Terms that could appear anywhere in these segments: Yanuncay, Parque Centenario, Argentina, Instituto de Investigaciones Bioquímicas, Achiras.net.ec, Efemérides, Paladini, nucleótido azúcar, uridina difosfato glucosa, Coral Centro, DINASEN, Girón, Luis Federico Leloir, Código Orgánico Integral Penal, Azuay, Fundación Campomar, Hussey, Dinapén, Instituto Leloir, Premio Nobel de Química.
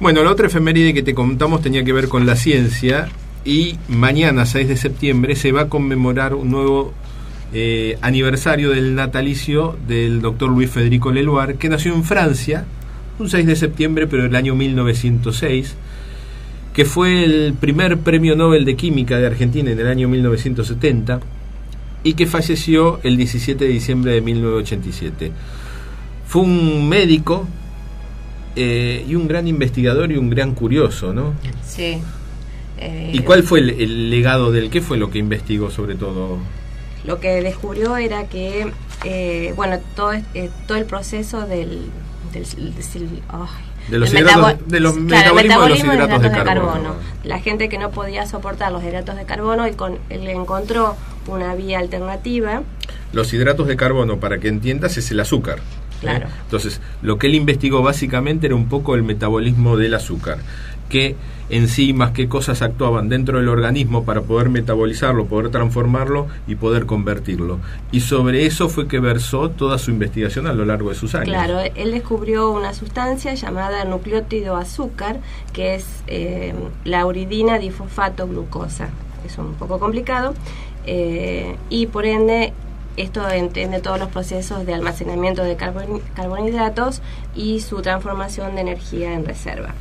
Bueno, la otra efeméride que te contamos tenía que ver con la ciencia, y mañana, 6 de septiembre, se va a conmemorar un nuevo aniversario del natalicio del doctor Luis Federico Leloir, que nació en Francia un 6 de septiembre, pero del año 1906, que fue el primer Premio Nobel de Química de Argentina en el año 1970 y que falleció el 17 de diciembre de 1987. Fue un médico y un gran investigador y un gran curioso, ¿no? Sí. ¿Y cuál fue el legado del qué fue lo que investigó sobre todo? Lo que descubrió era que, bueno, todo el proceso del metabolismo de los hidratos de carbono. La gente que no podía soportar los hidratos de carbono, él encontró una vía alternativa. Los hidratos de carbono, para que entiendas, es el azúcar. Claro. Entonces, lo que él investigó básicamente era un poco el metabolismo del azúcar. Qué enzimas, qué cosas actuaban dentro del organismo para poder metabolizarlo, poder transformarlo y poder convertirlo. Y sobre eso fue que versó toda su investigación a lo largo de sus años. Claro, él descubrió una sustancia llamada nucleótido azúcar, que es la uridina difosfato glucosa. Es un poco complicado y por ende esto entiende todos los procesos de almacenamiento de carbohidratos y su transformación de energía en reserva.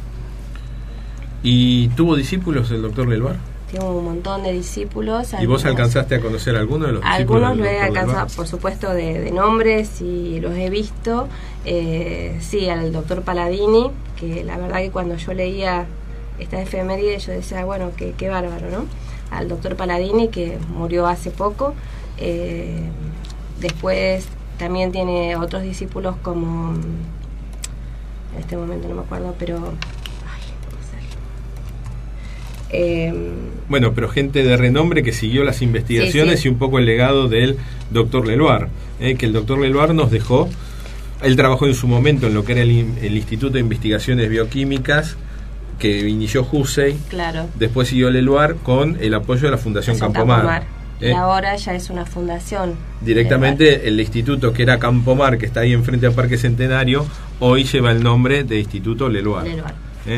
¿Y tuvo discípulos el doctor Leloir? Tengo un montón de discípulos. ¿Y vos alcanzaste a conocer a alguno de los discípulos? Algunos lo he alcanzado, por supuesto, de nombres, y los he visto. Sí, al doctor Paladini, que la verdad que cuando yo leía esta efeméride yo decía, bueno, qué bárbaro, ¿no? Al doctor Paladini, que murió hace poco. Después también tiene otros discípulos como... En este momento no me acuerdo, pero... Bueno, pero gente de renombre que siguió las investigaciones, sí, sí, y un poco el legado del doctor Leloir, que el doctor Leloir nos dejó. Él trabajó en su momento en lo que era el Instituto de Investigaciones Bioquímicas, que inició Hussey. Claro. Después siguió Leloir con el apoyo de la Fundación Campomar. Y ahora ya es una fundación. Directamente el instituto que era Campomar, que está ahí enfrente al Parque Centenario, hoy lleva el nombre de Instituto Leloir.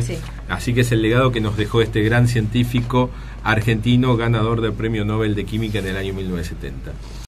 Sí. Así que es el legado que nos dejó este gran científico argentino, ganador del Premio Nobel de Química en el año 1970.